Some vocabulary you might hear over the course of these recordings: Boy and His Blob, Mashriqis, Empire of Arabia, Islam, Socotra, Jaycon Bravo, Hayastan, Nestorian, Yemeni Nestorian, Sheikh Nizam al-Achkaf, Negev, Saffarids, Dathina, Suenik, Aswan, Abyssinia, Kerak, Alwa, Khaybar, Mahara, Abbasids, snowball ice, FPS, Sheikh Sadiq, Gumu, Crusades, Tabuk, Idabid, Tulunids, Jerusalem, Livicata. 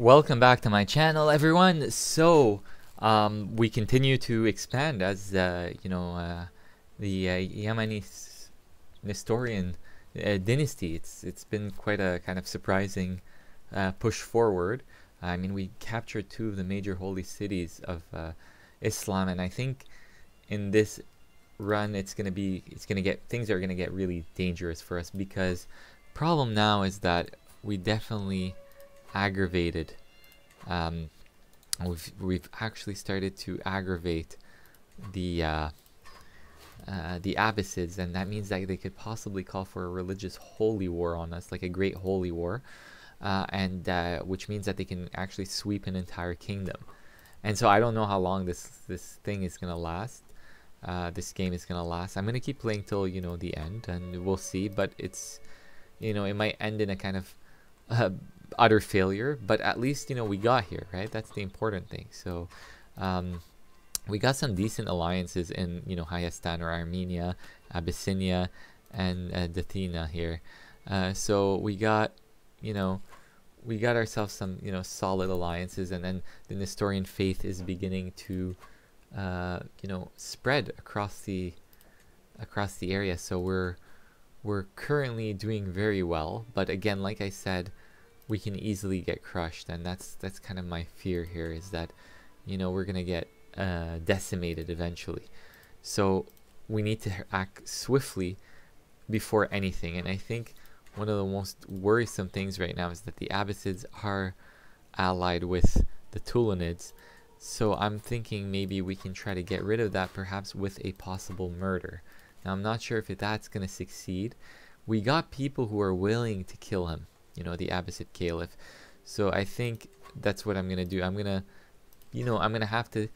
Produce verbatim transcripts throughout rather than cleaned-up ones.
Welcome back to my channel, everyone. So um, we continue to expand as uh, you know uh, the uh, Yemeni Nestorian uh, dynasty. It's it's been quite a kind of surprising uh, push forward. I mean, we captured two of the major holy cities of uh, Islam, and I think in this run it's gonna be it's gonna get things are gonna get really dangerous for us, because problem now is that we definitely aggravated um we've we've actually started to aggravate the uh, uh the Abbasids, and that means that they could possibly call for a religious holy war on us, like a great holy war, uh and uh which means that they can actually sweep an entire kingdom. And so I don't know how long this this thing is gonna last. Uh this game is gonna last. I'm gonna keep playing till, you know, the end, and we'll see. But it's, you know, it might end in a kind of uh, utter failure, but at least, you know, we got here, right? That's the important thing. So um we got some decent alliances in, you know, Hayastan or Armenia, Abyssinia, and uh, Dathina here. Uh so we got, you know, we got ourselves some, you know, solid alliances, and then the Nestorian faith is beginning to uh you know spread across the across the area. So we're we're currently doing very well, but again, like I said, we can easily get crushed, and that's that's kind of my fear here, is that, you know, we're gonna get uh, decimated eventually. So we need to act swiftly before anything, and I think one of the most worrisome things right now is that the Abbasids are allied with the Tulunids. So I'm thinking maybe we can try to get rid of that, perhaps with a possible murder. Now I'm not sure if that's gonna succeed. We got people who are willing to kill him, you know, the Abbasid Caliph. So I think that's what I'm gonna do. I'm gonna, you know, I'm gonna have to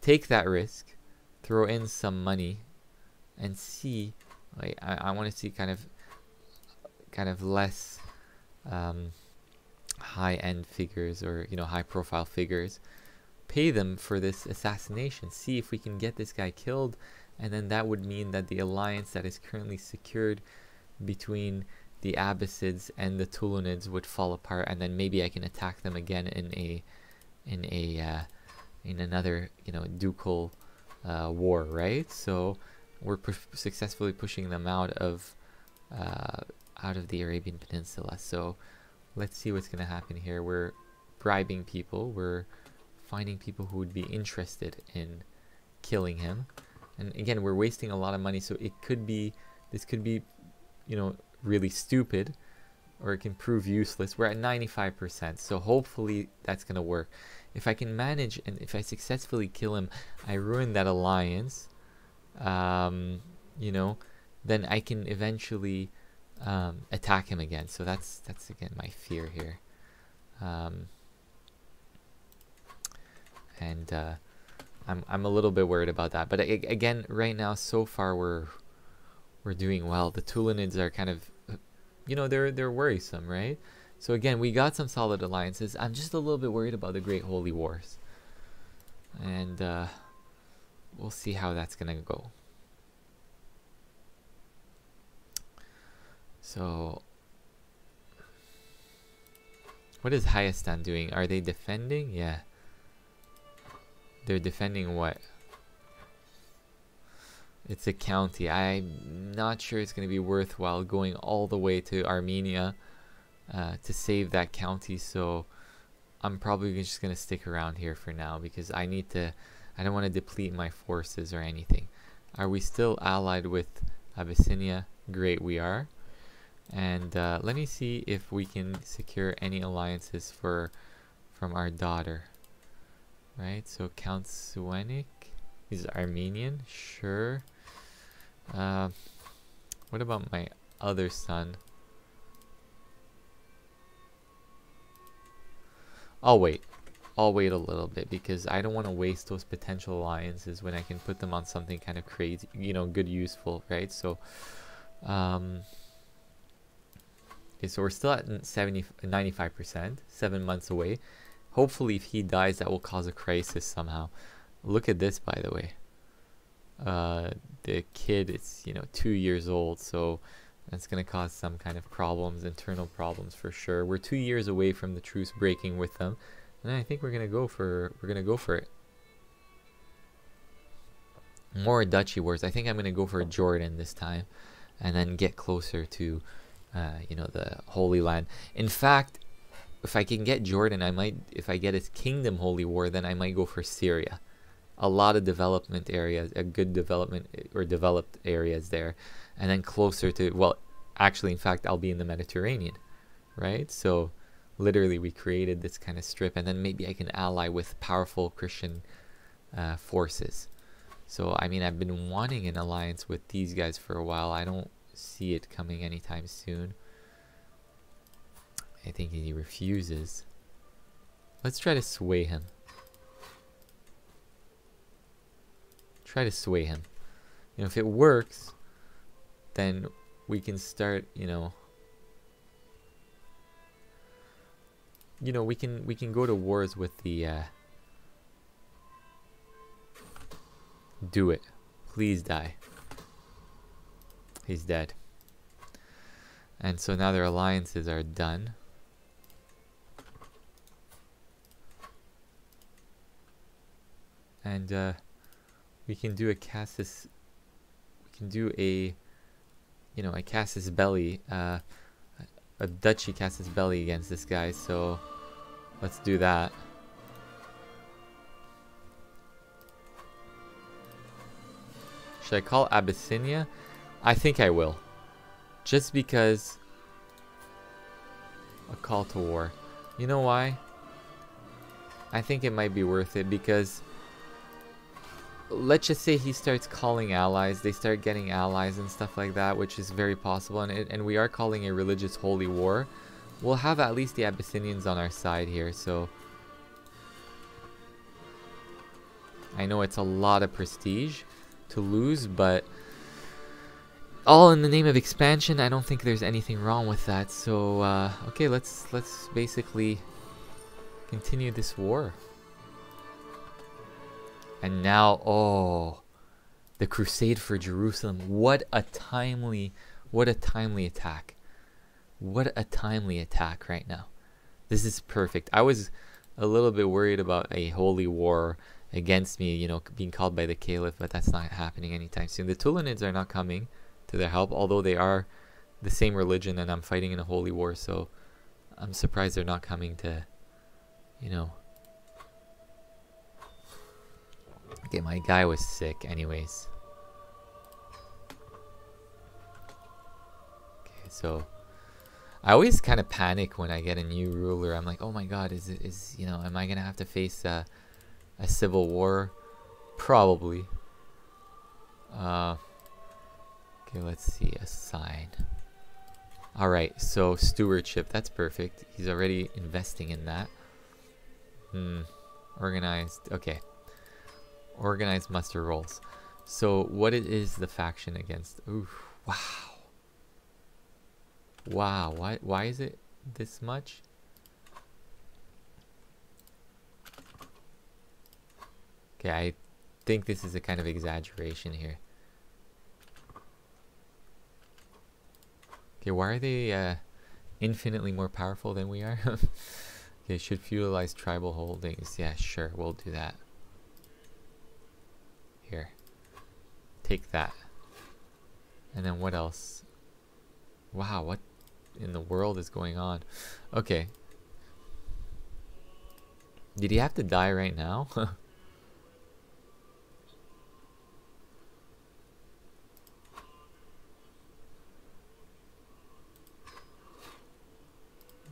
take that risk, throw in some money, and see. Like, I, I want to see kind of, kind of less um, high-end figures, or, you know, high-profile figures. Pay them for this assassination. See if we can get this guy killed, and then that would mean that the alliance that is currently secured between the Abbasids and the Tulunids would fall apart, and then maybe I can attack them again in a, in a, uh, in another, you know, ducal uh, war, right? So we're pu successfully pushing them out of, uh, out of the Arabian Peninsula. So let's see what's gonna happen here. We're bribing people. We're finding people who would be interested in killing him, and again, we're wasting a lot of money. So it could be, this could be, you know, really stupid, or it can prove useless. We're at ninety-five percent, so hopefully that's gonna work. If I can manage, and if I successfully kill him, I ruin that alliance, um, you know, then I can eventually um, attack him again. So that's that's again my fear here. Um, and uh, I'm, I'm a little bit worried about that, but I, again, right now, so far we're we're doing well. The Tulunids are kind of, you know, they're they're worrisome, right? So again, we got some solid alliances. I'm just a little bit worried about the Great Holy Wars, and uh, we'll see how that's gonna go. So, what is Hayastan doing? Are they defending? Yeah, they're defending what? It's a county. I'm not sure it's going to be worthwhile going all the way to Armenia uh, to save that county. So I'm probably just going to stick around here for now, because I need to, I don't want to deplete my forces or anything. Are we still allied with Abyssinia? Great, we are. And uh, let me see if we can secure any alliances for from our daughter. Right, so Count Suenik is Armenian, sure. Uh, what about my other son? I'll wait. I'll wait a little bit, because I don't want to waste those potential alliances when I can put them on something kind of crazy, you know, good, useful, right? So, um, okay, so we're still at seventy, ninety-five percent, seven months away. Hopefully, if he dies, that will cause a crisis somehow. Look at this, by the way. Uh, the kid, it's, you know, two years old, so That's going to cause some kind of problems, internal problems for sure. We're two years away from the truce breaking with them, and I think we're going to go for we're going to go for it. More duchy wars. I think I'm going to go for Jordan this time, and then get closer to, uh, you know, the Holy Land. In fact, if I can get Jordan, I might. If I get his Kingdom Holy War, then I might go for Syria. A lot of development areas, a good development or developed areas there, and then closer to, well, actually, in fact, I'll be in the Mediterranean, right? So literally we created this kind of strip, and then maybe I can ally with powerful Christian uh, forces. So I mean, I've been wanting an alliance with these guys for a while. I don't see it coming anytime soon. I think he refuses. Let's try to sway him. Try to sway him. You know, if it works, then we can start, you know, you know, we can we can go to wars with the uh do it. Please die. He's dead. And so now their alliances are done. And uh we can do a Cassus, we can do a, you know, a Cassus Belli, uh, a duchy Cassus Belli against this guy, so let's do that. Should I call Abyssinia? I think I will. Just because a call to war. You know why? I think it might be worth it, because let's just say he starts calling allies, they start getting allies and stuff like that, which is very possible, and, it, and we are calling a religious holy war. We'll have at least the Abyssinians on our side here, so I know it's a lot of prestige to lose, but all in the name of expansion. I don't think there's anything wrong with that. So uh, okay, let's let's basically continue this war. And now, oh, the crusade for Jerusalem. What a timely, what a timely attack. What a timely attack right now. This is perfect. I was a little bit worried about a holy war against me, you know, being called by the caliph, but that's not happening anytime soon. The Tulunids are not coming to their help, although they are the same religion and I'm fighting in a holy war, so I'm surprised they're not coming to, you know... Okay, my guy was sick anyways. Okay, so I always kind of panic when I get a new ruler. I'm like, oh my god, is it is you know, am I gonna have to face a, a civil war? Probably. Uh, okay, let's see, a sign. Alright, so stewardship, that's perfect. He's already investing in that. Hmm. Organized, okay. Organized muster rolls. So what it is the faction against? Ooh, wow. Wow, why, why is it this much? Okay, I think this is a kind of exaggeration here. Okay, why are they uh, infinitely more powerful than we are? Okay, should feudalize tribal holdings. Yeah, sure, we'll do that. Here. Take that. And then what else? Wow, what in the world is going on? Okay. Did he have to die right now?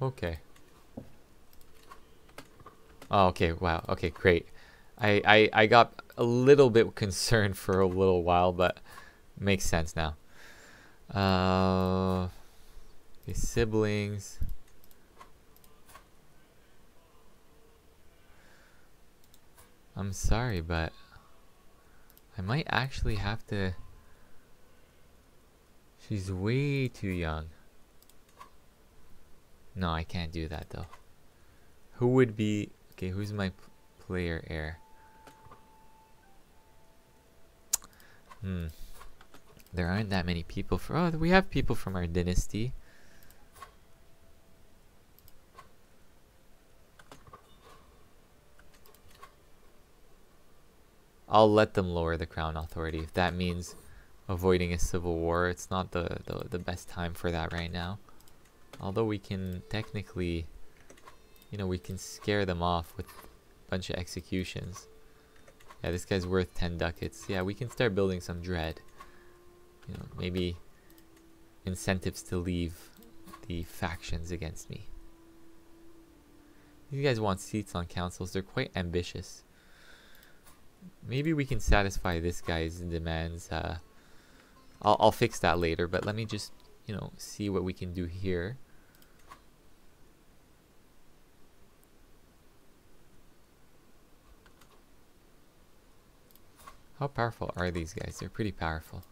Okay. Oh, okay, wow. Okay, great. I, I, I got a little bit concerned for a little while, but makes sense now. Uh, okay, siblings. I'm sorry, but I might actually have to... She's way too young. No, I can't do that though. Who would be... Okay, who's my player heir? Hmm. There aren't that many people for- oh, we have people from our dynasty. I'll let them lower the crown authority if that means avoiding a civil war. It's not the, the, the best time for that right now. Although we can technically, you know, we can scare them off with a bunch of executions. Yeah, this guy's worth ten ducats. Yeah, we can start building some dread. You know, maybe incentives to leave the factions against me. These guys want seats on councils. They're quite ambitious. Maybe we can satisfy this guy's demands. Uh, I'll, I'll fix that later, but let me just, you know, see what we can do here. How powerful are these guys? They're pretty powerful.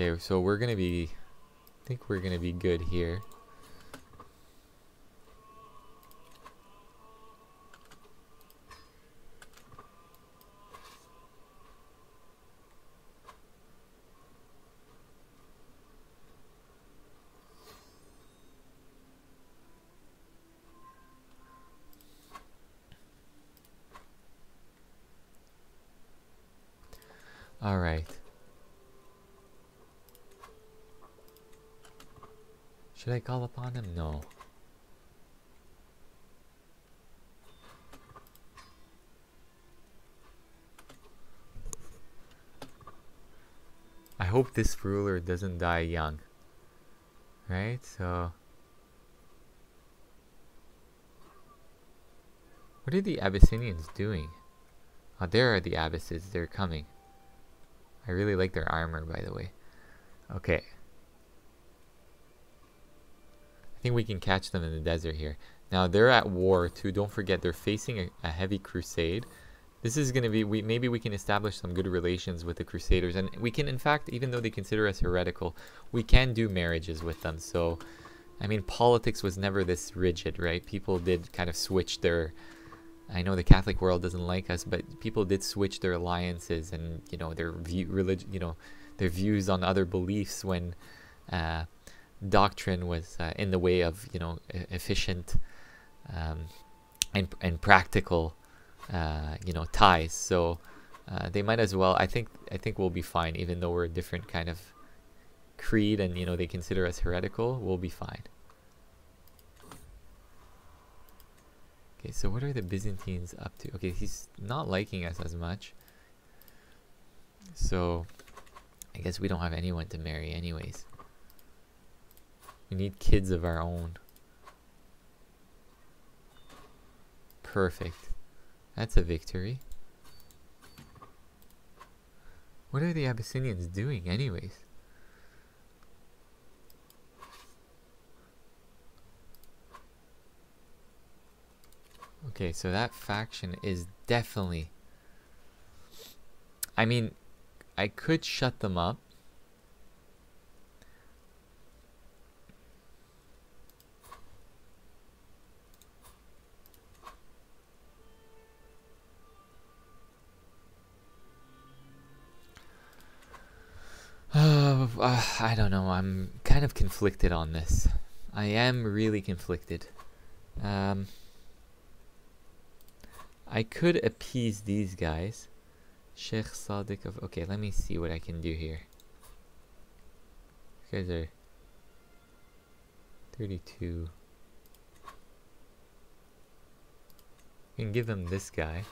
Okay, so we're gonna be, I think we're gonna be good here. All right. Should I call upon him? No. I hope this ruler doesn't die young. Right? So what are the Abyssinians doing? Oh, there are the Abbasids. They're coming. I really like their armor, by the way. Okay. I think we can catch them in the desert here. Now, they're at war, too. Don't forget, they're facing a, a heavy crusade. This is going to be... We, maybe we can establish some good relations with the Crusaders. And we can, in fact, even though they consider us heretical, we can do marriages with them. So, I mean, politics was never this rigid, right? People did kind of switch their... I know the Catholic world doesn't like us, but people did switch their alliances and, you know, their view, religion, you know, their views on other beliefs when uh, doctrine was uh, in the way of, you know, e efficient um, and and practical, uh, you know, ties. So uh, they might as well. I think I think we'll be fine, even though we're a different kind of creed, and you know they consider us heretical. We'll be fine. Okay, so what are the Byzantines up to? Okay, he's not liking us as much. So, I guess we don't have anyone to marry anyways. We need kids of our own. Perfect. That's a victory. What are the Abyssinians doing anyways? Okay, so that faction is definitely... I mean, I could shut them up. Uh, uh, I don't know, I'm kind of conflicted on this. I am really conflicted. Um... I could appease these guys. Sheikh Sadiq of... Okay, let me see what I can do here. You guys are... thirty-two. I can give them this guy.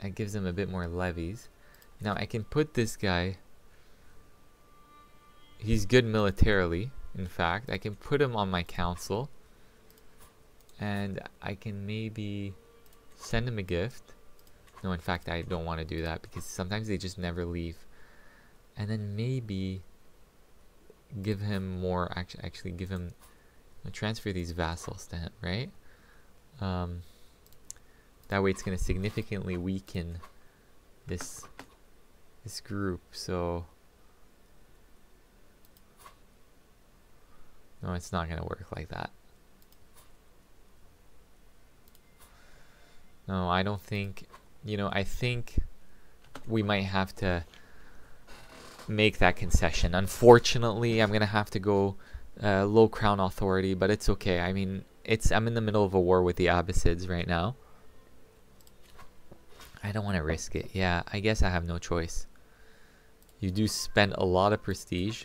That gives them a bit more levies. Now I can put this guy... He's good militarily, in fact. I can put him on my council. And I can maybe send him a gift. No, in fact, I don't want to do that because sometimes they just never leave. And then maybe give him more, actually, actually give him, transfer these vassals to him, right? Um, that way it's going to significantly weaken this, this group. So, no, it's not going to work like that. No, I don't think, you know, I think we might have to make that concession. Unfortunately, I'm going to have to go uh, low crown authority, but it's okay. I mean, it's I'm in the middle of a war with the Abbasids right now. I don't want to risk it. Yeah, I guess I have no choice. You do spend a lot of prestige.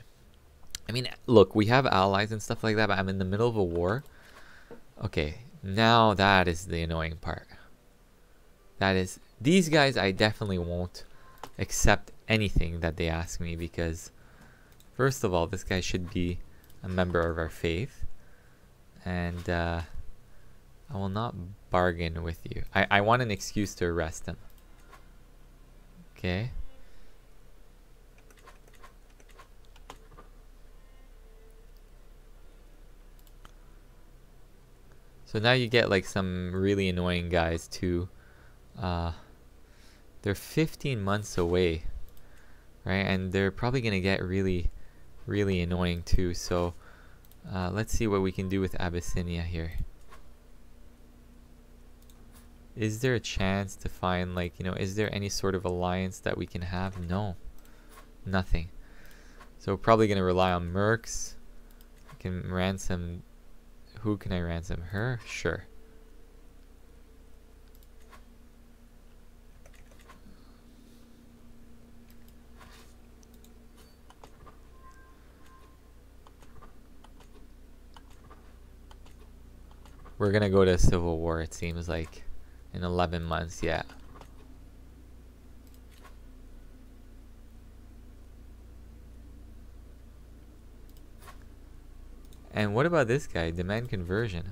I mean, look, we have allies and stuff like that, but I'm in the middle of a war. Okay, now that is the annoying part. That is, these guys, I definitely won't accept anything that they ask me because, first of all, this guy should be a member of our faith. And uh, I will not bargain with you. I, I want an excuse to arrest him. Okay. So now you get like some really annoying guys too. Uh, they're fifteen months away, right? And they're probably gonna get really, really annoying too. So uh, let's see what we can do with Abyssinia here. Is there a chance to find like, you know, is there any sort of alliance that we can have? No, nothing. So we're probably gonna rely on mercs. We can ransom. Who can I ransom? Her? Sure. We're gonna go to a civil war, it seems like, in eleven months, yeah. And what about this guy? Demand conversion.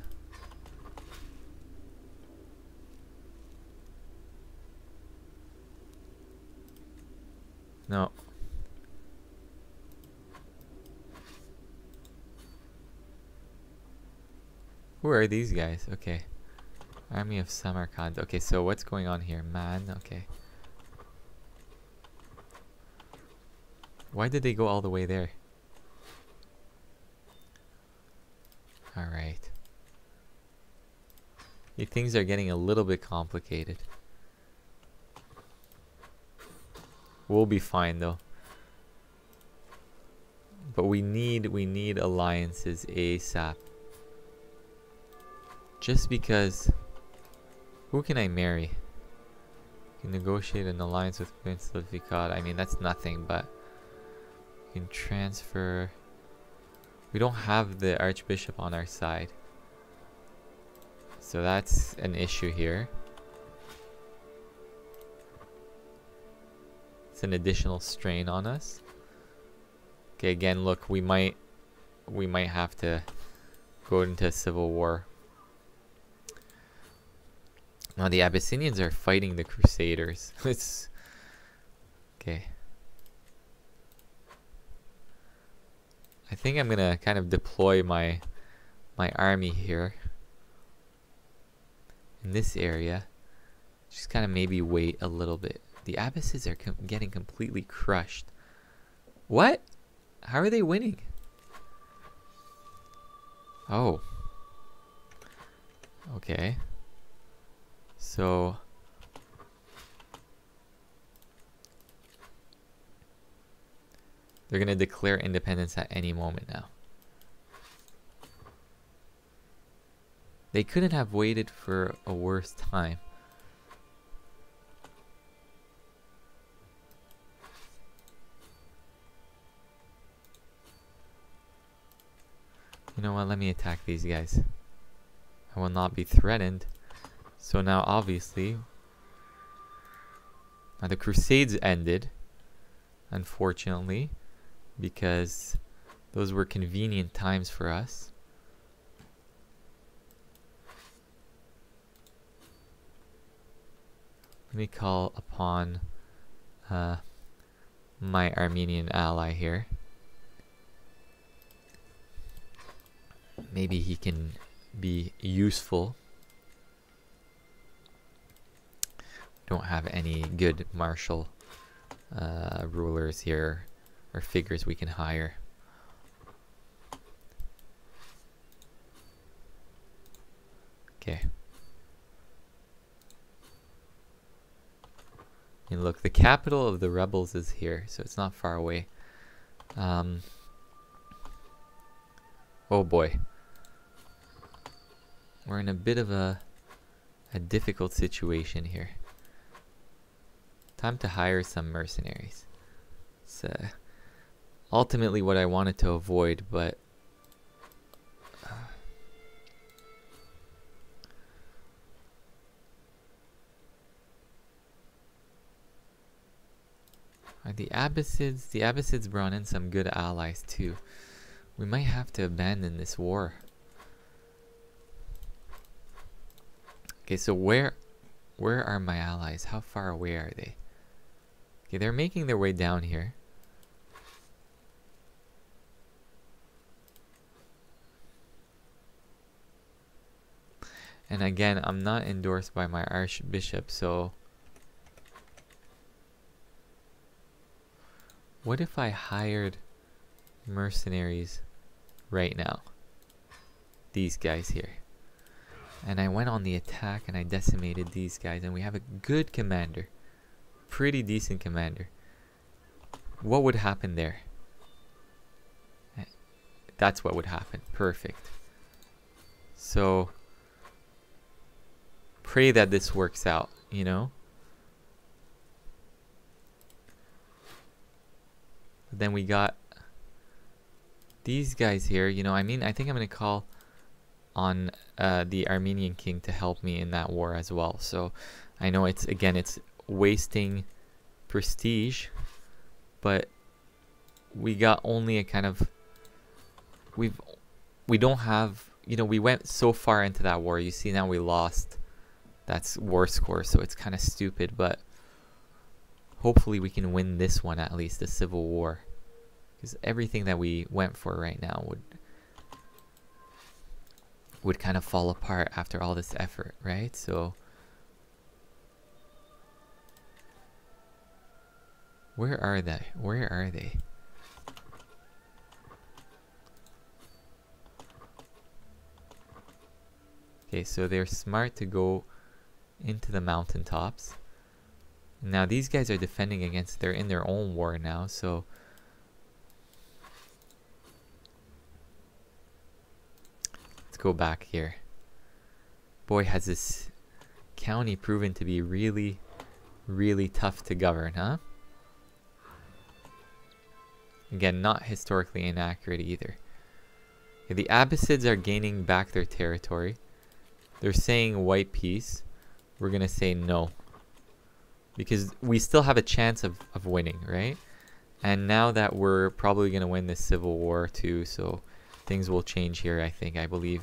No. Who are these guys? Okay. Army of Samarkand. Okay, so what's going on here? Man, okay. Why did they go all the way there? Alright. Things are getting a little bit complicated. We'll be fine though. But we need we need alliances ASAP. Just because, who can I marry? You can negotiate an alliance with Prince Livicata. I mean, that's nothing, but you can transfer. We don't have the Archbishop on our side, so that's an issue here. It's an additional strain on us. Okay, again, look, we might we might have to go into a civil war. Now the Abyssinians are fighting the Crusaders. It's okay. I think I'm gonna kind of deploy my my army here in this area. Just kind of maybe wait a little bit. The Abbasids are com getting completely crushed. What? How are they winning? Oh. Okay. So. They're going to declare independence at any moment now. They couldn't have waited for a worse time. You know what? Let me attack these guys. I will not be threatened. So now, obviously, now the Crusades ended, unfortunately, because those were convenient times for us. Let me call upon uh, my Armenian ally here. Maybe he can be useful. Don't have any good martial uh, rulers here, or figures we can hire. Okay. And look, the capital of the rebels is here, so it's not far away. Um, oh boy. We're in a bit of a, a difficult situation here. Time to hire some mercenaries. It's uh, ultimately what I wanted to avoid, but... Uh, are the Abbasids... The Abbasids brought in some good allies too. We might have to abandon this war. Okay, so where where are my allies? How far away are they? Okay, they're making their way down here. And again, I'm not endorsed by my archbishop, so what if I hired mercenaries right now? These guys here. And I went on the attack and I decimated these guys, and we have a good commander, pretty decent commander. What would happen there? That's what would happen. Perfect. So pray that this works out, you know. But then we got these guys here, you know. I mean, I think I'm gonna call on uh, the Armenian king to help me in that war as well. So I know it's, again, it's wasting prestige, but we got only a kind of, we've, we don't have, you know, we went so far into that war. You see, now we lost. That's war score, so it's kind of stupid, but hopefully we can win this one at least, the civil war, because everything that we went for right now would would kind of fall apart after all this effort, right? So where are they? Where are they? Okay, so they're smart to go into the mountaintops. Now these guys are defending against, they're in their own war now, so go back here. Boy, has this county proven to be really, really tough to govern, huh? Again, not historically inaccurate either. Okay, the Abbasids are gaining back their territory. They're saying white peace. We're gonna say no, because we still have a chance of, of winning, right? And now that we're probably gonna win this civil war too, so things will change here, I think. I believe,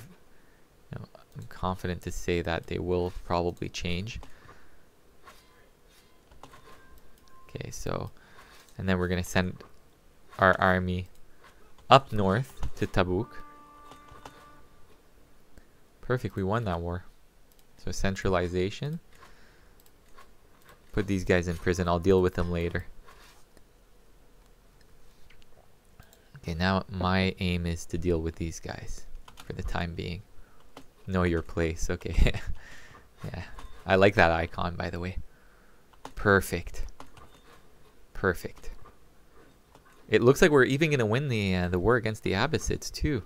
you know, I'm confident to say that they will probably change. Okay, so, and then we're going to send our army up north to Tabuk. Perfect, we won that war. So centralization. Put these guys in prison. I'll deal with them later. Okay, now my aim is to deal with these guys for the time being. Know your place, okay. Yeah, I like that icon, by the way. Perfect. Perfect. It looks like we're even going to win the uh, the war against the Abbasids, too.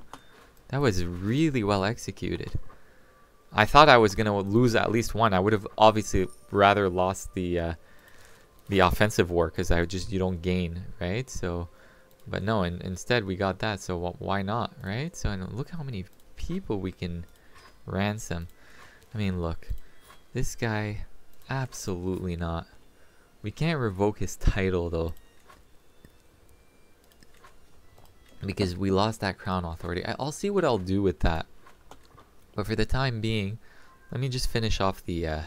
That was really well executed. I thought I was going to lose at least one. I would have obviously rather lost the, uh, the offensive war, because I just, you don't gain, right? So... But no, and instead we got that, so why not, right? So, and look how many people we can ransom. I mean, look, this guy, absolutely not. We can't revoke his title, though, because we lost that crown authority. I, I'll see what I'll do with that. But for the time being, let me just finish off the uh,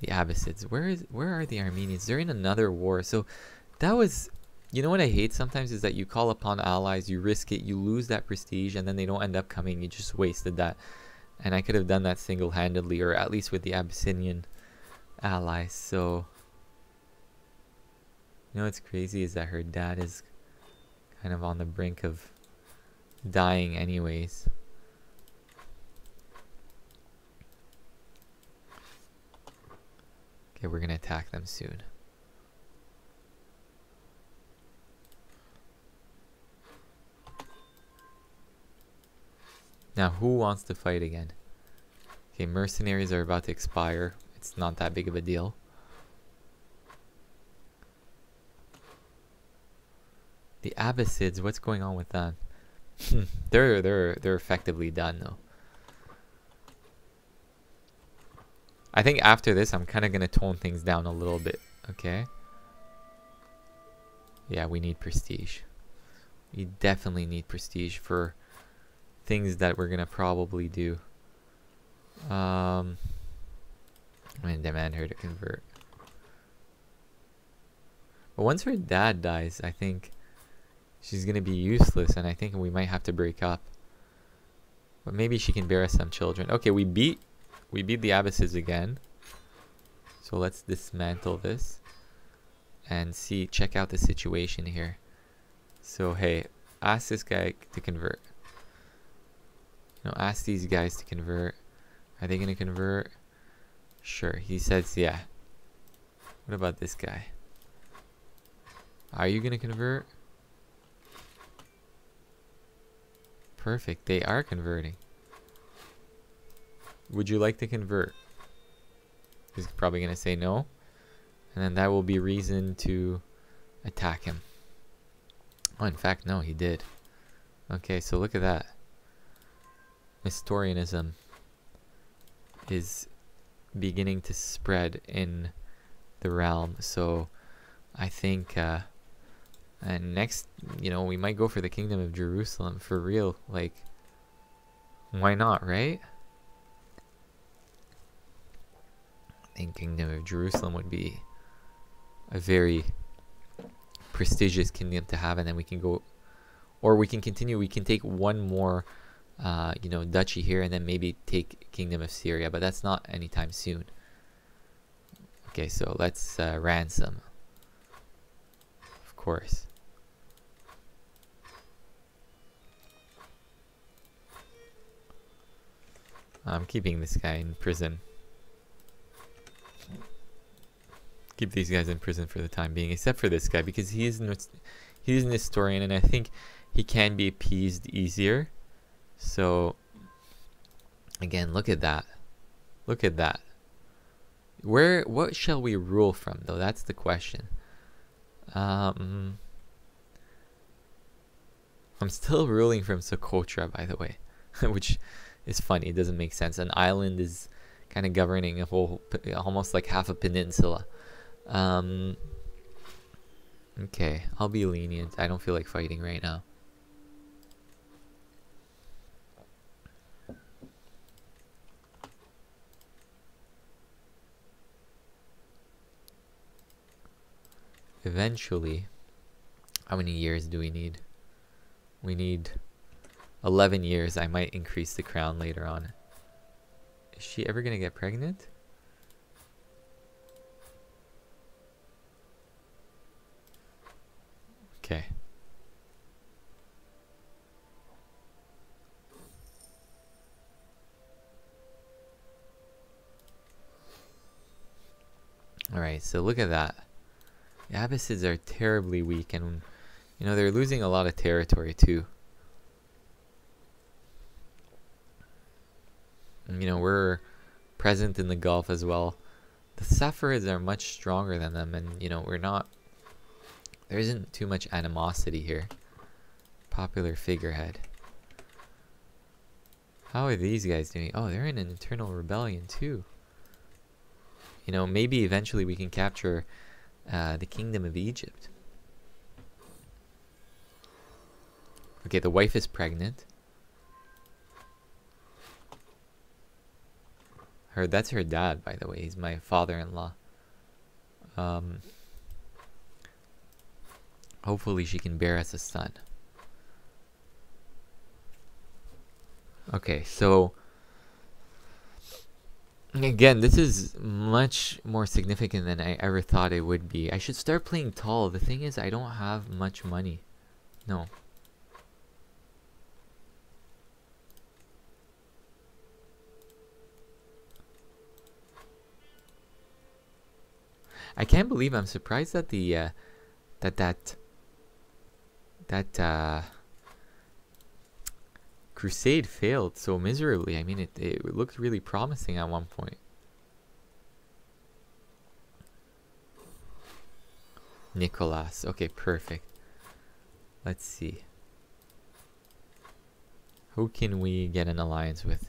the Abbasids. Where is, where are the Armenians? They're in another war, so that was... You know what I hate sometimes is that you call upon allies, you risk it, you lose that prestige, and then they don't end up coming. You just wasted that. And I could have done that single-handedly, or at least with the Abyssinian allies. So, you know what's crazy is that her dad is kind of on the brink of dying anyways. Okay, we're going to attack them soon. Now, who wants to fight again? Okay, mercenaries are about to expire. It's not that big of a deal. The Abbasids, what's going on with them? they're they're they're effectively done though. I think after this, I'm kind of gonna tone things down a little bit. Okay. Yeah, we need prestige. We definitely need prestige for things that we're gonna probably do. Um, I'm gonna demand her to convert. But once her dad dies, I think she's gonna be useless, and I think we might have to break up. But maybe she can bear us some children. Okay, we beat we beat the Abbasids again. So let's dismantle this and see, check out the situation here. So hey, ask this guy to convert. No, ask these guys to convert. Are they gonna convert? Sure, he says yeah. What about this guy? Are you gonna convert? Perfect, they are converting. Would you like to convert? He's probably gonna say no. And then that will be reason to attack him. Oh, in fact, no, he did. Okay, so look at that. Nestorianism is beginning to spread in the realm. So I think uh, and next, you know, we might go for the Kingdom of Jerusalem for real. Like, why not, right? I think Kingdom of Jerusalem would be a very prestigious kingdom to have, and then we can go, or we can continue, we can take one more uh, you know, duchy here, and then maybe take Kingdom of Syria, but that's not anytime soon. Okay, so let's uh, ransom, of course. I'm keeping this guy in prison. Keep these guys in prison for the time being, except for this guy, because he is, he is an historian, and I think he can be appeased easier. So, again, look at that. Look at that. Where, what shall we rule from, though? That's the question. Um, I'm still ruling from Socotra, by the way, which is funny. It doesn't make sense. An island is kind of governing a whole, almost like half a peninsula. Um, okay, I'll be lenient. I don't feel like fighting right now. Eventually, how many years do we need? We need eleven years. I might increase the crown later on. Is she ever gonna get pregnant? Okay. Alright, so look at that. The Abbasids are terribly weak, and you know, they're losing a lot of territory too. And, you know, we're present in the Gulf as well. The Saffarids are much stronger than them, and you know, we're not, there isn't too much animosity here. Popular figurehead. How are these guys doing? Oh, they're in an internal rebellion too. You know, maybe eventually we can capture uh, the Kingdom of Egypt. Okay, the wife is pregnant. Her, that's her dad, by the way. He's my father-in-law. Um... Hopefully she can bear us a son. Okay, so again, this is much more significant than I ever thought it would be. I should start playing tall. The thing is, I don't have much money. No. I can't believe I'm surprised that the uh, that that That uh, Crusade failed so miserably. I mean, it, it looked really promising at one point. Nicholas. Okay, perfect. Let's see. Who can we get an alliance with?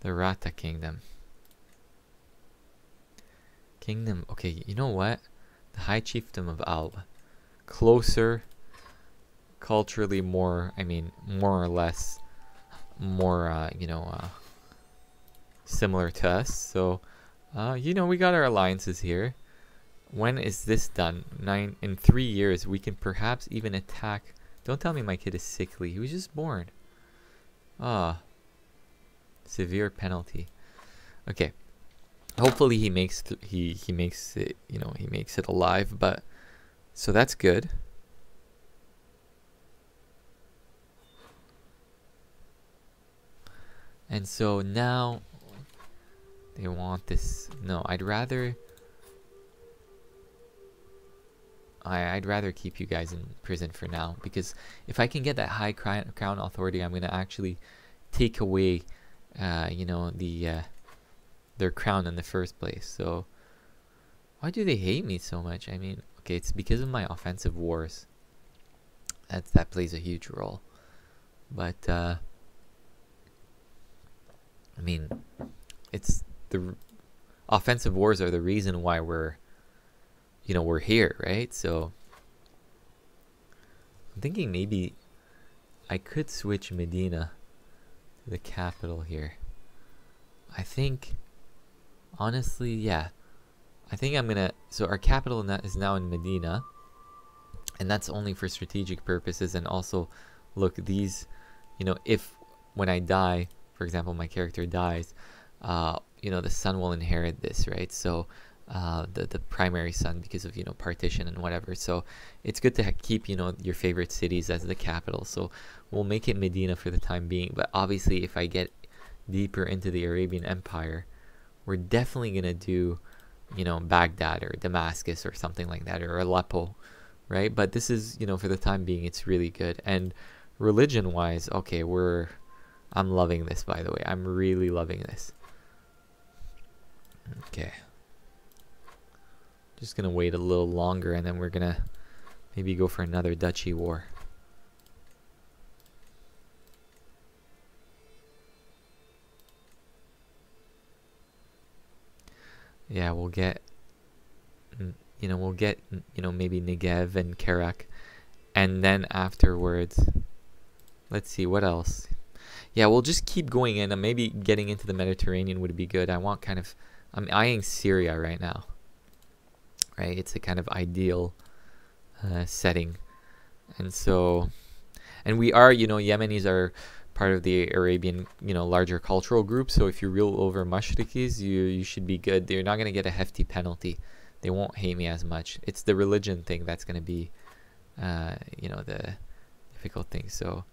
The Rata Kingdom. Kingdom. Okay, you know what? The High Chiefdom of Alwa. Closer. Culturally more, I mean, more or less, more, uh, you know, uh, similar to us. So, uh, you know, we got our alliances here. When is this done? Nine in three years, we can perhaps even attack. Don't tell me my kid is sickly. He was just born. Ah, severe penalty. Okay, hopefully he makes th he he makes it. You know, he makes it alive. But so that's good. And so now they want this. No, I'd rather. I, I'd rather keep you guys in prison for now, because if I can get that high crown authority, I'm gonna actually take away, uh, you know, the uh, their crown in the first place. So why do they hate me so much? I mean, okay, it's because of my offensive wars. That that plays a huge role, but uh, I mean, it's the offensive wars are the reason why we're. You know, we're here, right? So I'm thinking maybe I could switch Medina to the capital here. I think, honestly, yeah. I think I'm gonna, so our capital is now in Medina, and that's only for strategic purposes. And also, look, these, you know, if when I die, for example, my character dies, uh, you know, the son will inherit this, right? So Uh, the, the primary son, because of, you know, partition and whatever. So it's good to keep, you know, your favorite cities as the capital. So we'll make it Medina for the time being. But obviously, if I get deeper into the Arabian Empire, we're definitely going to do, you know, Baghdad or Damascus or something like that, or Aleppo, right? But this is, you know, for the time being, it's really good. And religion-wise, okay, we're... I'm loving this, by the way. I'm really loving this. Okay. Just gonna wait a little longer, and then we're gonna maybe go for another duchy war. Yeah, we'll get, you know, we'll get, you know, maybe Negev and Kerak, and then afterwards, let's see what else. Yeah, we'll just keep going in, and maybe getting into the Mediterranean would be good. I want kind of, I'm eyeing Syria right now. Right, it's a kind of ideal uh, setting, and so, and we are, you know, Yemenis are part of the Arabian, you know, larger cultural group. So if you rule over Mashriqis, you you should be good. They're not going to get a hefty penalty. They won't hate me as much. It's the religion thing that's going to be, uh, you know, the difficult thing. So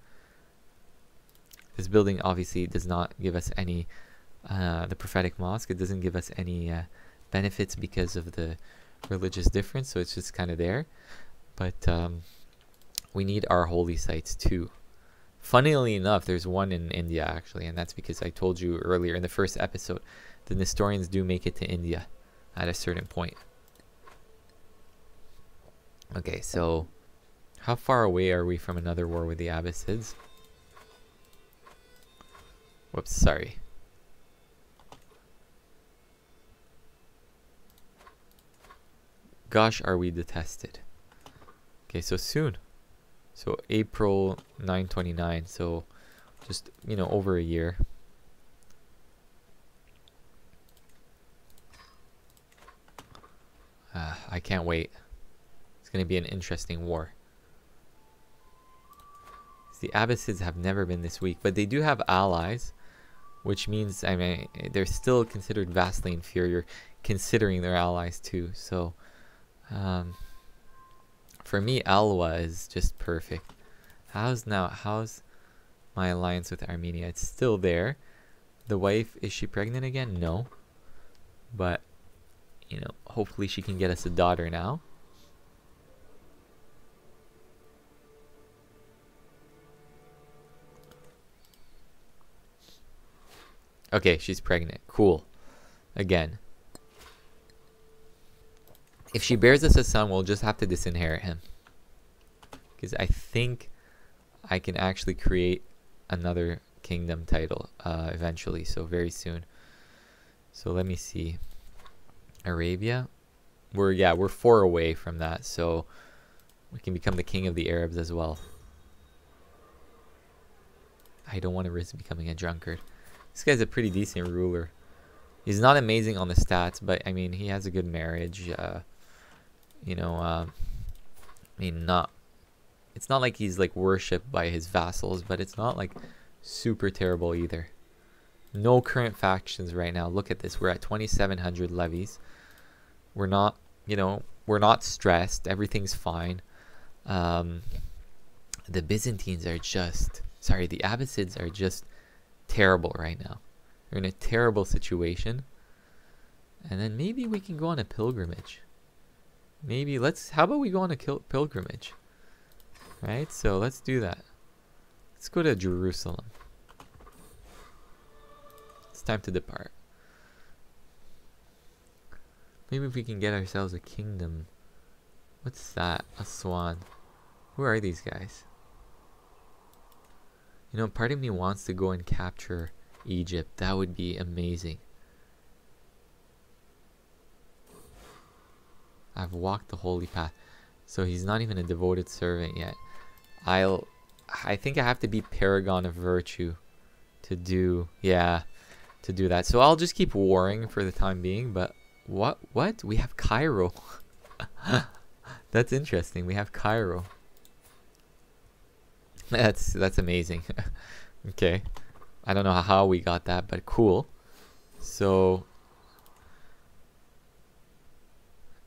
this building obviously does not give us any, uh, the prophetic mosque. It doesn't give us any uh, benefits because of the religious difference, so it's just kind of there. But um, we need our holy sites too. Funnily enough, there's one in India actually, and that's because I told you earlier in the first episode, the Nestorians do make it to India at a certain point. Okay, so how far away are we from another war with the Abbasids? Whoops, sorry. Gosh, are we detested? Okay, so soon. So April nine twenty-nine. So just, you know, over a year. Uh, I can't wait. It's going to be an interesting war. The Abbasids have never been this weak, but they do have allies, which means, I mean, they're still considered vastly inferior, considering their allies too. So... Um, for me, Alwa is just perfect. How's now? How's my alliance with Armenia? It's still there. The wife, is she pregnant again? No. But, you know, hopefully she can get us a daughter now. Okay, she's pregnant. Cool. Again. If she bears us a son, we'll just have to disinherit him. Because I think I can actually create another kingdom title uh, eventually. So very soon. So let me see. Arabia. We're, yeah, we're four away from that. So we can become the king of the Arabs as well. I don't want to risk becoming a drunkard. This guy's a pretty decent ruler. He's not amazing on the stats, but I mean, he has a good marriage. Uh, you know, uh, I mean, not. It's not like he's like worshipped by his vassals, but it's not like super terrible either. No current factions right now. Look at this. We're at twenty-seven hundred levies. We're not, you know, we're not stressed. Everything's fine. Um, the Byzantines are just, sorry, the Abbasids are just terrible right now. We're in a terrible situation. And then maybe we can go on a pilgrimage. Maybe let's, how about we go on a pilgrimage? Right, so let's do that. Let's go to Jerusalem. It's time to depart. Maybe if we can get ourselves a kingdom. What's that? Aswan. Who are these guys? You know, part of me wants to go and capture Egypt. That would be amazing. I've walked the holy path. So he's not even a devoted servant yet. I'll, I think I have to be Paragon of Virtue to do, yeah, to do that. So I'll just keep warring for the time being, but what, what? We have Cairo. That's interesting, we have Cairo. That's, that's amazing. Okay, I don't know how we got that, but cool. So,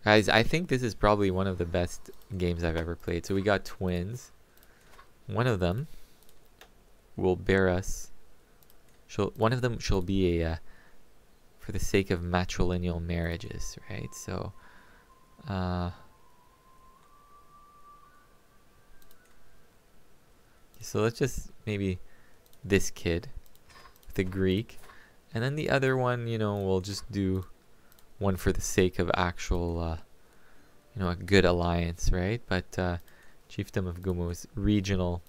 guys, I think this is probably one of the best games I've ever played. So we got twins. One of them will bear us. She'll, one of them shall be a, uh, for the sake of matrilineal marriages, right? So, uh, so let's just maybe this kid, the Greek, and then the other one, you know, we'll just do one for the sake of actual, uh, you know, a good alliance, right? But, uh, Chiefdom of Gumu's regional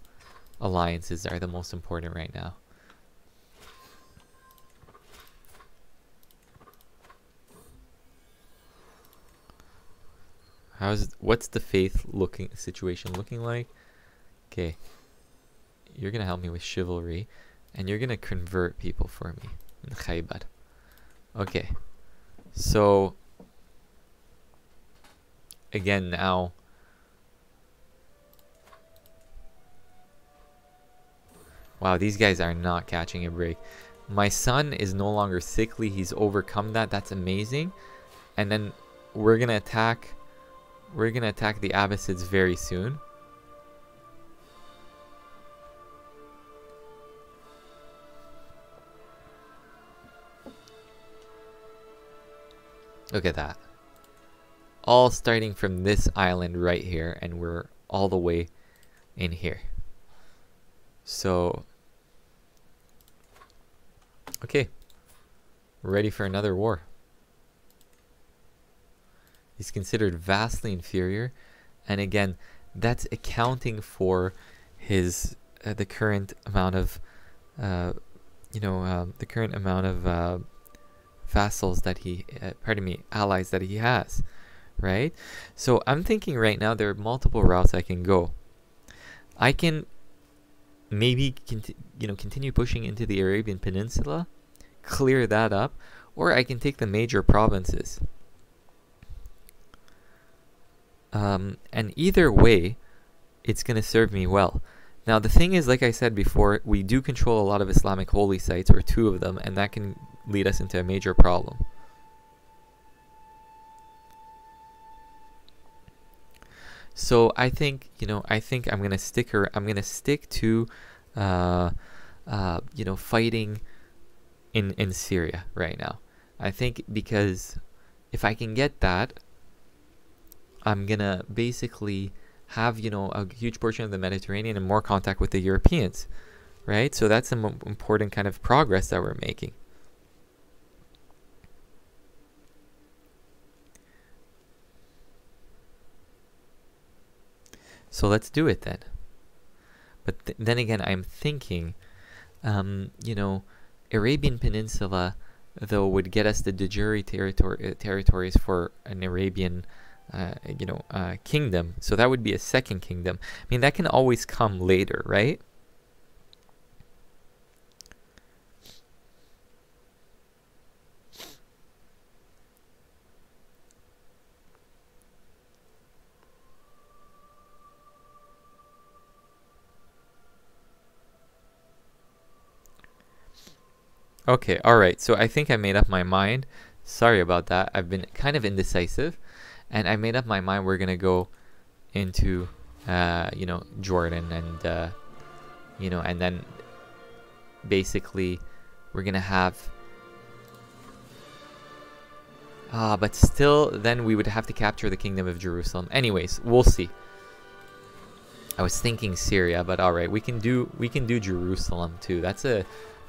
alliances are the most important right now. How's, what's the faith looking situation looking like? Okay, you're gonna help me with chivalry, and you're gonna convert people for me in Khaybar. Okay, so again now. Wow, these guys are not catching a break. My son is no longer sickly. He's overcome that. That's amazing. And then we're gonna attack. We're gonna attack the Abbasids very soon. Look at that. All starting from this island right here, and we're all the way in here. So, okay, we're ready for another war. He's considered vastly inferior, and again, that's accounting for his uh, the current amount of, uh, you know, uh, the current amount of uh, vassals that he, uh, pardon me, allies that he has, right? So I'm thinking right now there are multiple routes I can go. I can. Maybe conti you know continue pushing into the Arabian Peninsula, clear that up, or I can take the major provinces. Um, and either way, it's going to serve me well. Now the thing is, like I said before, we do control a lot of Islamic holy sites, or two of them, and that can lead us into a major problem. So I think, you know, I think I'm gonna stick her. I'm gonna stick to, uh, uh, you know, fighting in in Syria right now. I think because if I can get that, I'm gonna basically have, you know, a huge portion of the Mediterranean and more contact with the Europeans, right? So that's some important kind of progress that we're making. So let's do it then. But th then again, I'm thinking, um, you know, Arabian Peninsula, though, would get us the de jure territory, uh, territories for an Arabian, uh, you know, uh, kingdom. So that would be a second kingdom. I mean, that can always come later, right? Okay, alright, so I think I made up my mind. Sorry about that, I've been kind of indecisive. And I made up my mind we're gonna go into, uh, you know, Jordan and, uh, you know, and then basically we're gonna have... Ah, but still, then we would have to capture the Kingdom of Jerusalem. Anyways, we'll see. I was thinking Syria, but alright, we can do, we can do Jerusalem too. That's a...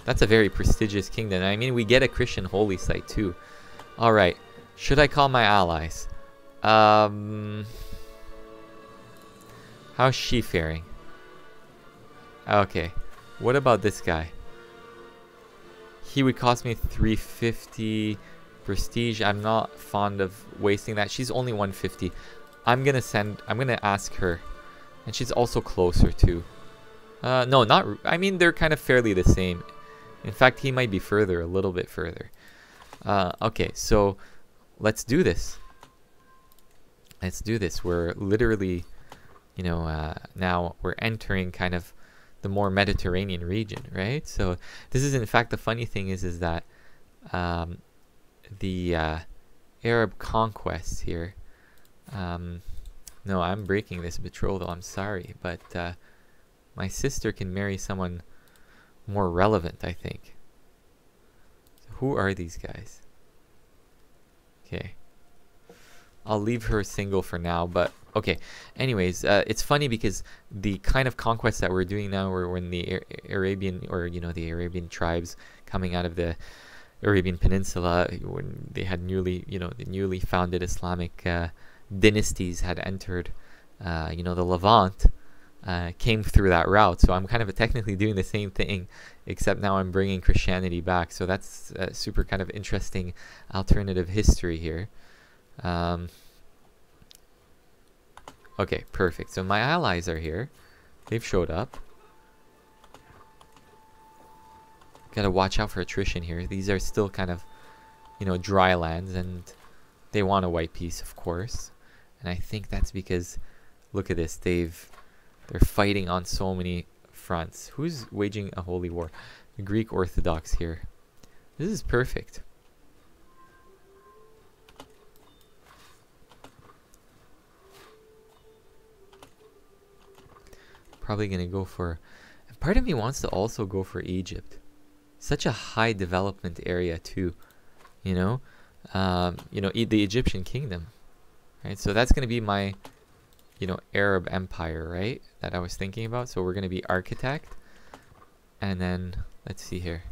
That's a very prestigious kingdom. I mean, we get a Christian holy site too. Alright. Should I call my allies? Um, how's she faring? Okay. What about this guy? He would cost me three fifty prestige. I'm not fond of wasting that. She's only one fifty. I'm gonna send... I'm gonna ask her. And she's also closer too. Uh, no, not... I mean, they're kind of fairly the same. In fact, he might be further, a little bit further. Uh, okay, so let's do this. Let's do this. We're literally, you know, uh, now we're entering kind of the more Mediterranean region, right? So this is, in fact, the funny thing is, is that um, the uh, Arab conquests here. Um, no, I'm breaking this betrothal. I'm sorry, but uh, my sister can marry someone more relevant, I think. So who are these guys? Okay. I'll leave her single for now, but okay. Anyways, uh, it's funny because the kind of conquests that we're doing now were when the Arabian, or, you know, the Arabian tribes coming out of the Arabian Peninsula, when they had newly, you know, the newly founded Islamic uh, dynasties had entered, uh, you know, the Levant. Uh, came through that route, so I'm kind of technically doing the same thing, except now I'm bringing Christianity back. So that's uh, super kind of interesting alternative history here. Um, okay, perfect. So my allies are here; they've showed up. Gotta watch out for attrition here. These are still kind of, you know, dry lands, and they want a white piece, of course. And I think that's because, look at this, they've... They're fighting on so many fronts. Who's waging a holy war? The Greek Orthodox here. This is perfect. Probably going to go for... And part of me wants to also go for Egypt. Such a high development area too. You know? Um, you know, e the Egyptian kingdom. Right? So that's going to be my... you know, Arab Empire, right? That I was thinking about. So we're going to be architect. And then, let's see here.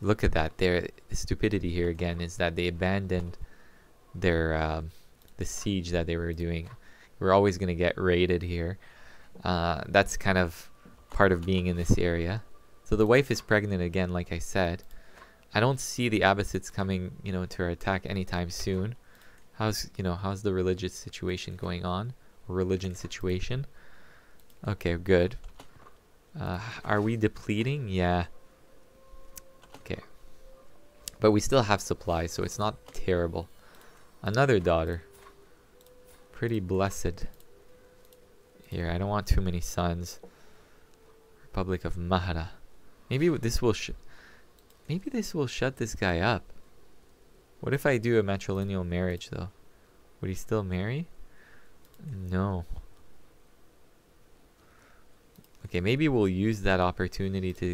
Look at that. Their stupidity here again is that they abandoned their, um, the siege that they were doing. We're always going to get raided here. Uh, that's kind of part of being in this area. So the wife is pregnant again, like I said. I don't see the Abbasids coming, you know, to our attack anytime soon. How's, you know, how's the religious situation going on? Religion situation. Okay, good. Uh, are we depleting? Yeah. Okay. But we still have supplies, so it's not terrible. Another daughter. Pretty blessed. Here, I don't want too many sons. Republic of Mahara. Maybe this will sh maybe this will shut this guy up. What if I do a matrilineal marriage though? Would he still marry? No. Okay, maybe we'll use that opportunity to,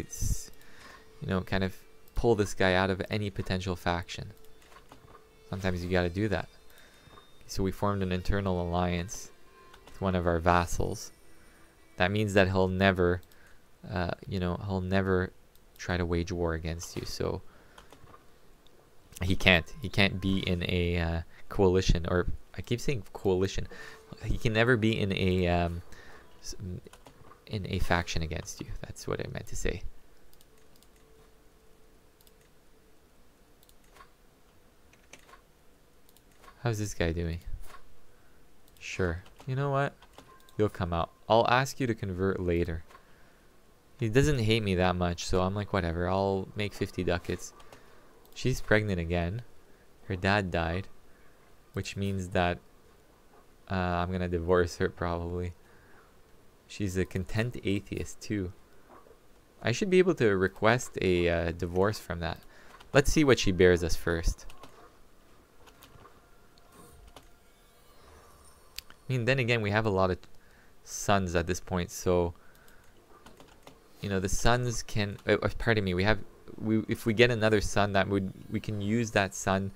you know, kind of pull this guy out of any potential faction. Sometimes you gotta do that. So we formed an internal alliance with one of our vassals. That means that he'll never... Uh, you know, he'll never try to wage war against you. So he can't. He can't be in a uh, coalition, or I keep saying coalition. He can never be in a um, in a faction against you. That's what I meant to say. How's this guy doing? Sure. You know what? You'll come out. I'll ask you to convert later. He doesn't hate me that much, so I'm like, whatever. I'll make fifty ducats. She's pregnant again. Her dad died, which means that uh, I'm gonna divorce her probably. She's a content atheist too. I should be able to request a uh, divorce from that. Let's see what she bears us first. I mean, then again, we have a lot of sons at this point, so you know the sons can. Uh, pardon me. We have. We if we get another son, that would we can use that son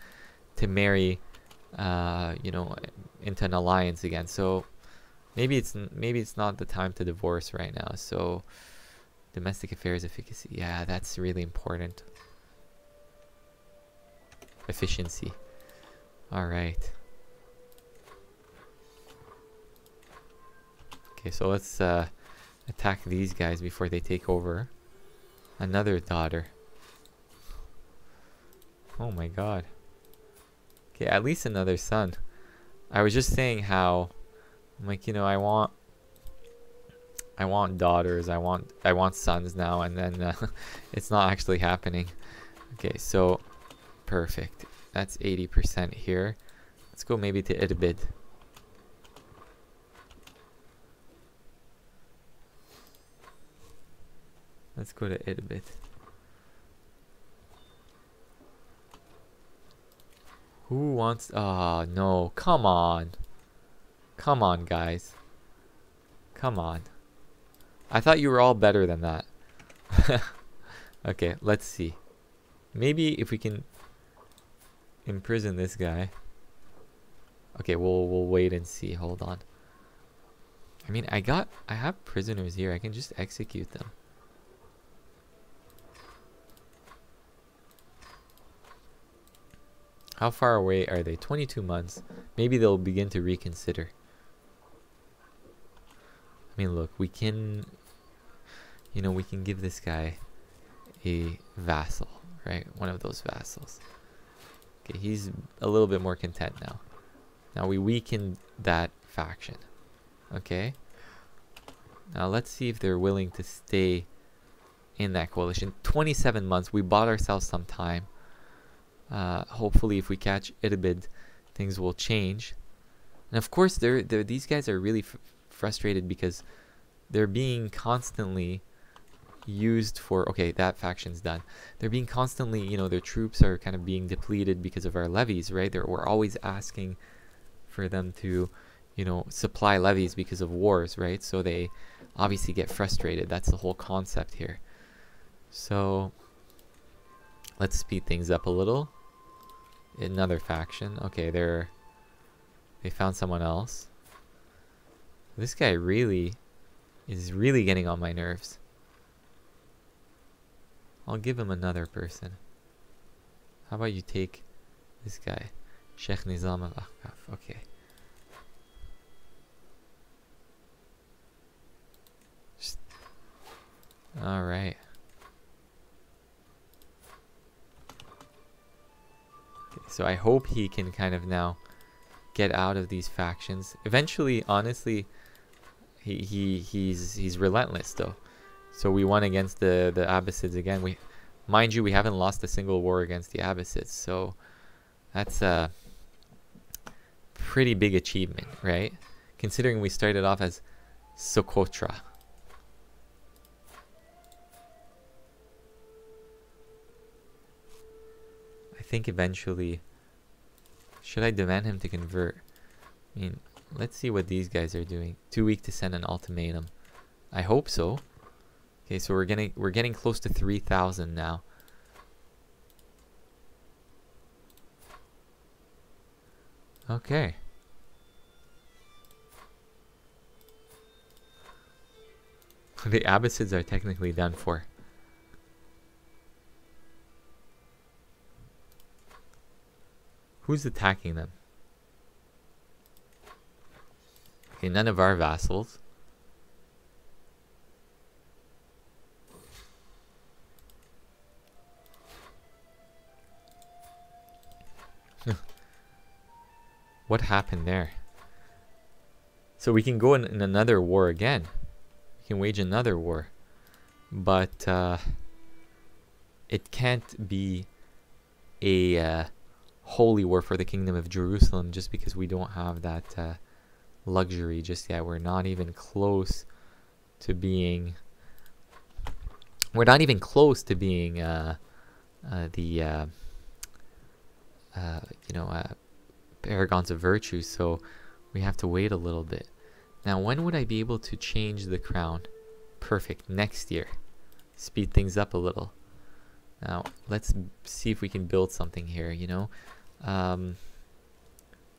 to marry, uh, you know, into an alliance again. So maybe it's maybe it's not the time to divorce right now. So domestic affairs efficacy. Yeah, that's really important. Efficiency. All right. Okay, so let's uh, attack these guys before they take over. Another daughter. Oh my god. Okay, at least another son. I was just saying how, I'm like, you know, I want, I want daughters. I want, I want sons now, and then uh, it's not actually happening. Okay, so perfect. That's eighty percent here. Let's go maybe to Idabid. Let's go to it a bit. Who wants... Ah, oh, no. Come on. Come on, guys. Come on. I thought you were all better than that. Okay, let's see. Maybe if we can imprison this guy. Okay, we'll we'll wait and see. Hold on. I mean, I got... I have prisoners here. I can just execute them. How far away are they? twenty-two months. Maybe they'll begin to reconsider. I mean, look, we can, you know, we can give this guy a vassal, right? One of those vassals. Okay, he's a little bit more content now. Now we weaken that faction. Okay. Now let's see if they're willing to stay in that coalition. twenty-seven months. We bought ourselves some time. Uh, hopefully if we catch Idabid, things will change. And of course they're, they're, these guys are really f frustrated because they're being constantly used for... Okay, that faction's done. They're being constantly, you know, their troops are kind of being depleted because of our levies, right? They're, we're always asking for them to, you know, supply levies because of wars, right? So they obviously get frustrated. That's the whole concept here. So let's speed things up a little. Another faction. Okay, they're they found someone else. This guy really is really getting on my nerves. I'll give him another person. How about you take this guy, Sheikh Nizam al-Achkaf? Okay. Just, all right. So I hope he can kind of now get out of these factions. Eventually, honestly, he, he he's he's relentless though. So we won against the the Abbasids again. We, mind you, we haven't lost a single war against the Abbasids. So that's a pretty big achievement, right? Considering we started off as Socotra. I think eventually, should I demand him to convert? I mean, let's see what these guys are doing. Too weak to send an ultimatum. I hope so. Okay, so we're getting we're getting close to three thousand now. Okay. The Abbasids are technically done for. Who's attacking them? Okay, none of our vassals. What happened there? So we can go in, in another war again. We can wage another war. But uh, it can't be a uh, holy war for the Kingdom of Jerusalem just because we don't have that uh, luxury just yet. We're not even close to being... We're not even close to being uh, uh, the... Uh, Uh, you know, uh, paragons of virtue, so we have to wait a little bit. Now, when would I be able to change the crown? Perfect, next year. Speed things up a little. Now, let's see if we can build something here, you know. Um,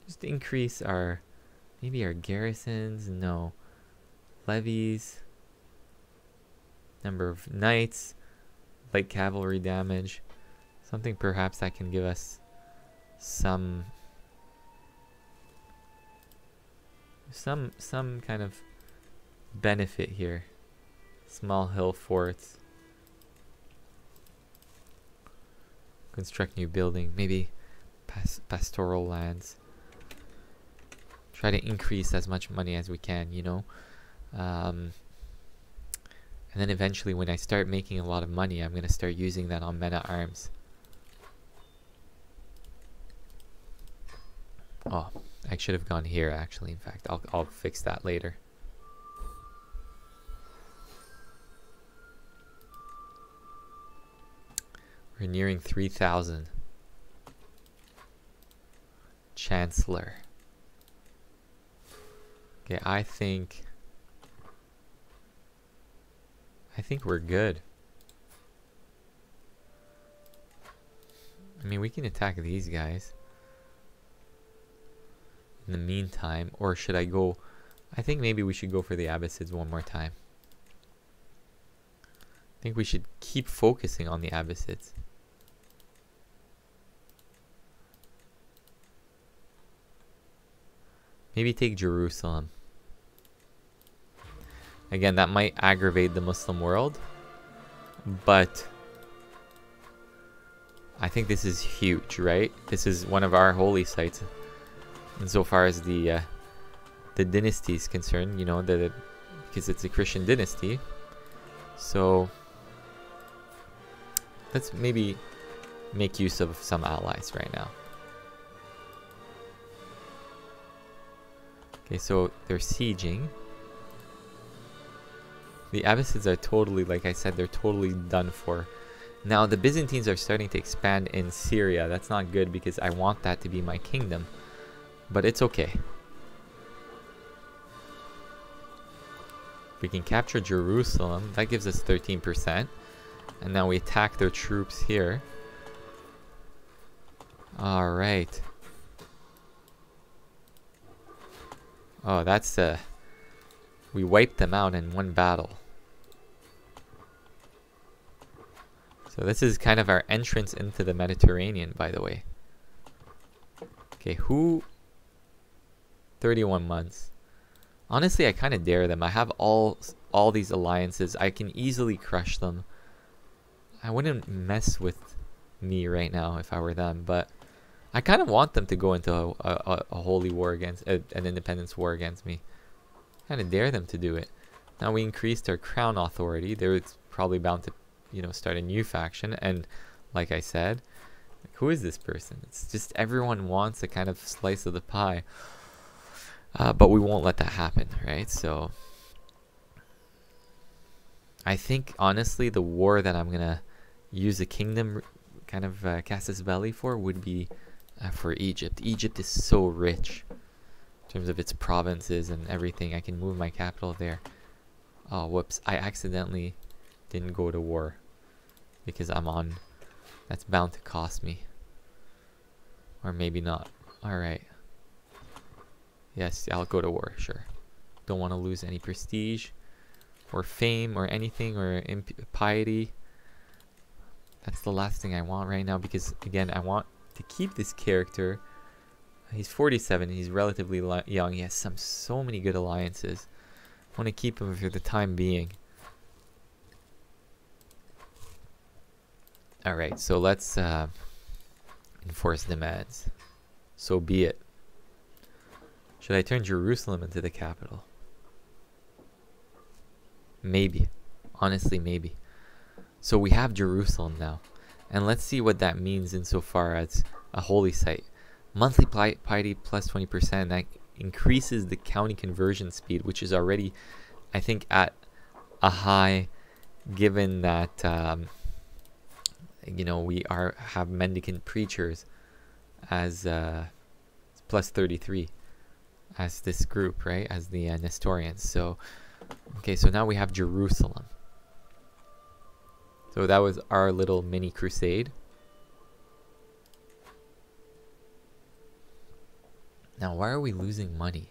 just increase our, maybe our garrisons, no. Levies, number of knights, light cavalry damage, something perhaps that can give us some some some kind of benefit here. Small hill forts, construct new building, maybe pas pastoral lands, try to increase as much money as we can, you know. Um, and then eventually when I start making a lot of money, I'm gonna start using that on men at arms. Oh, I should have gone here actually. In fact, I'll, I'll fix that later. We're nearing three thousand. Chancellor. Okay, I think... I think we're good. I mean, we can attack these guys in the meantime, or should I go? I think maybe we should go for the Abbasids one more time. I think we should keep focusing on the Abbasids. Maybe take Jerusalem. Again, that might aggravate the Muslim world, but I think this is huge, right? This is one of our holy sites. And so far as the uh, the dynasty is concerned, you know, the, the because it's a Christian dynasty, so let's maybe make use of some allies right now. Okay, so they're sieging. The Abbasids are totally, like I said, they're totally done for. Now the Byzantines are starting to expand in Syria. That's not good because I want that to be my kingdom. But it's okay. We can capture Jerusalem. That gives us thirteen percent. And now we attack their troops here. Alright. Oh, that's... Uh, we wiped them out in one battle. So this is kind of our entrance into the Mediterranean, by the way. Okay, who... thirty-one months. Honestly, I kind of dare them. I have all all these alliances. I can easily crush them. I wouldn't mess with me right now if I were them, but I kind of want them to go into a, a, a holy war against, a, an independence war against me. Kind of dare them to do it. Now we increased our crown authority. They're probably bound to, you know, start a new faction. And like I said, who is this person? It's just everyone wants a kind of slice of the pie. Uh, but we won't let that happen, right? So I think, honestly, the war that I'm going to use a kingdom kind of uh, Cassus Belli for would be uh, for Egypt. Egypt is so rich in terms of its provinces and everything. I can move my capital there. Oh, whoops. I accidentally didn't go to war because I'm on... That's bound to cost me. Or maybe not. All right. Yes, I'll go to war, sure. Don't want to lose any prestige or fame or anything or impiety. That's the last thing I want right now because, again, I want to keep this character He's forty-seven. He's relatively young. He has some so many good alliances. I want to keep him for the time being. All right, so let's uh, enforce demands. So be it. Should I turn Jerusalem into the capital? Maybe. Honestly, maybe. So we have Jerusalem now. And let's see what that means insofar as a holy site. Monthly piety plus twenty percent. That increases the county conversion speed, which is already, I think, at a high, given that, um, you know, we are have mendicant preachers as uh, plus thirty-three as this group, right? As the uh, Nestorians. So, okay, so now we have Jerusalem. So that was our little mini crusade. Now, why are we losing money?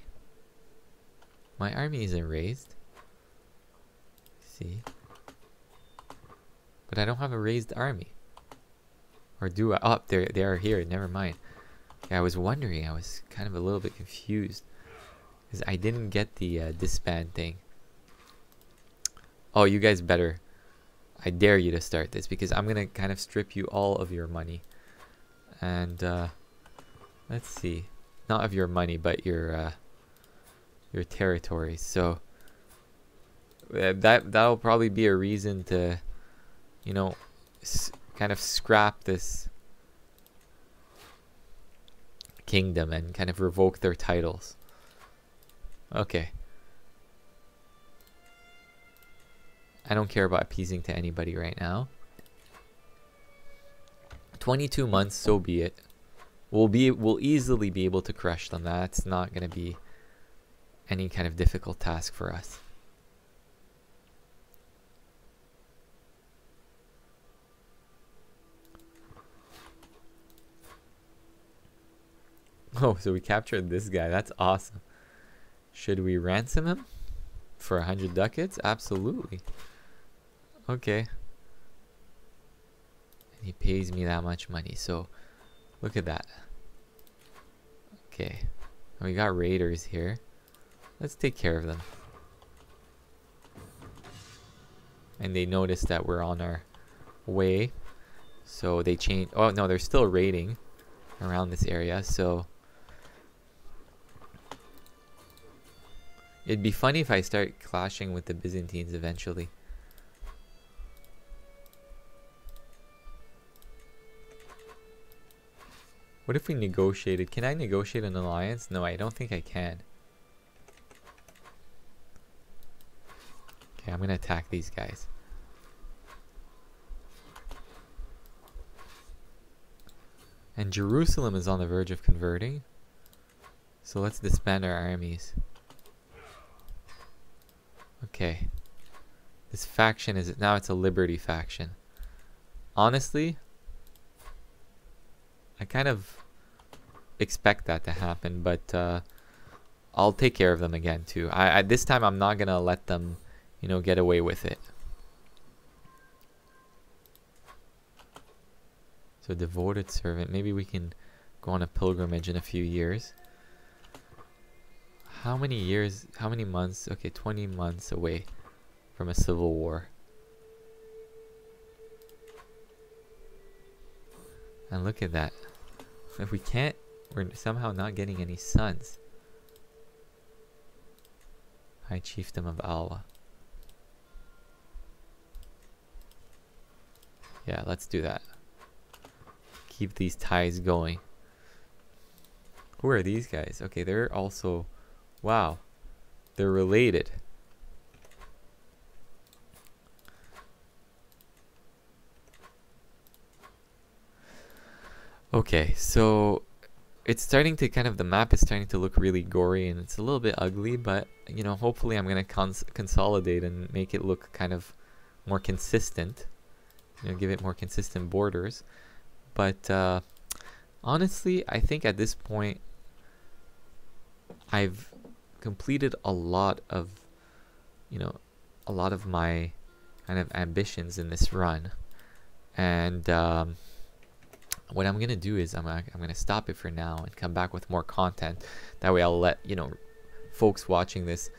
My army isn't raised. See? But I don't have a raised army. Or do I? Oh, they they are here. Never mind. Yeah, I was wondering. I was kind of a little bit confused. Because I didn't get the uh, disband thing. Oh, you guys better. I dare you to start this. Because I'm going to kind of strip you all of your money. And uh, let's see. Not of your money, but your uh, your territory. So uh, that that'll probably be a reason to, you know, s kind of scrap this kingdom and kind of revoke their titles. Okay. I don't care about appeasing to anybody right now. twenty-two months, so be it. We'll be we'll easily be able to crush them. That's not going to be any kind of difficult task for us. Oh, so we captured this guy. That's awesome. Should we ransom him for a hundred ducats? Absolutely. Okay. And he pays me that much money, so. Look at that. Okay. We got raiders here. Let's take care of them. And they notice that we're on our way. So they change. Oh, no, they're still raiding around this area. So it'd be funny if I start clashing with the Byzantines eventually. What if we negotiated? Can I negotiate an alliance? No, I don't think I can. Okay, I'm going to attack these guys. And Jerusalem is on the verge of converting. So let's disband our armies. Okay. This faction is... Now it's a liberty faction. Honestly... I kind of expect that to happen, but uh, I'll take care of them again too. I, I this time I'm not gonna let them, you know, get away with it. So devoted servant. Maybe we can go on a pilgrimage in a few years. How many years? How many months? Okay, twenty months away from a civil war. And look at that. If we can't, we're somehow not getting any sons. High Chiefdom of Alwa. Yeah, let's do that. Keep these ties going. Who are these guys? Okay, they're also... Wow. They're related. Okay, so it's starting to kind of, the map is starting to look really gory and it's a little bit ugly, but, you know, hopefully I'm going to cons consolidate and make it look kind of more consistent, you know, give it more consistent borders. But uh, honestly, I think at this point, I've completed a lot of, you know, a lot of my kind of ambitions in this run. And... Um, what I'm gonna do is I'm gonna, I'm gonna stop it for now and come back with more content. That way I'll let you know folks watching this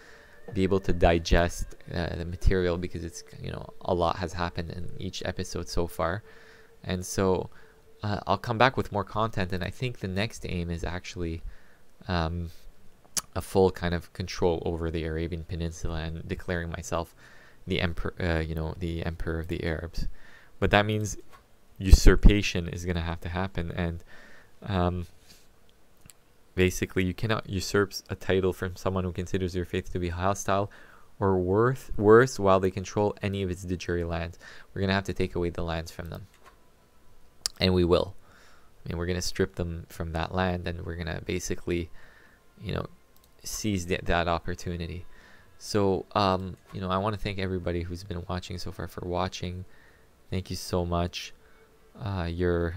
be able to digest uh, the material, because it's, you know, a lot has happened in each episode so far. And so uh, I'll come back with more content, and I think the next aim is actually um, a full kind of control over the Arabian Peninsula and declaring myself the emperor, uh, you know, the emperor of the Arabs. But that means usurpation is going to have to happen, and um, basically you cannot usurp a title from someone who considers your faith to be hostile or worth, worse while they control any of its de jure lands. We're going to have to take away the lands from them, and we will. I mean, we're going to strip them from that land, and we're going to basically, you know, seize th that opportunity. So, um, you know, I want to thank everybody who's been watching so far for watching. Thank you so much. Uh, you're,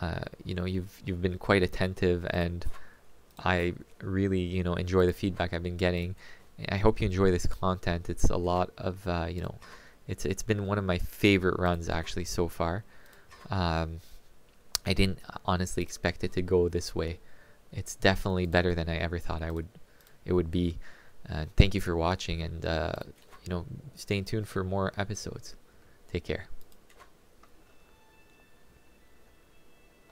uh, you know, you've you've been quite attentive, and I really, you know, enjoy the feedback I've been getting. I hope you enjoy this content. It's a lot of, uh, you know, it's it's been one of my favorite runs actually so far. Um, I didn't honestly expect it to go this way. It's definitely better than I ever thought I would. It would be. Uh, thank you for watching, and uh, you know, stay tuned for more episodes. Take care.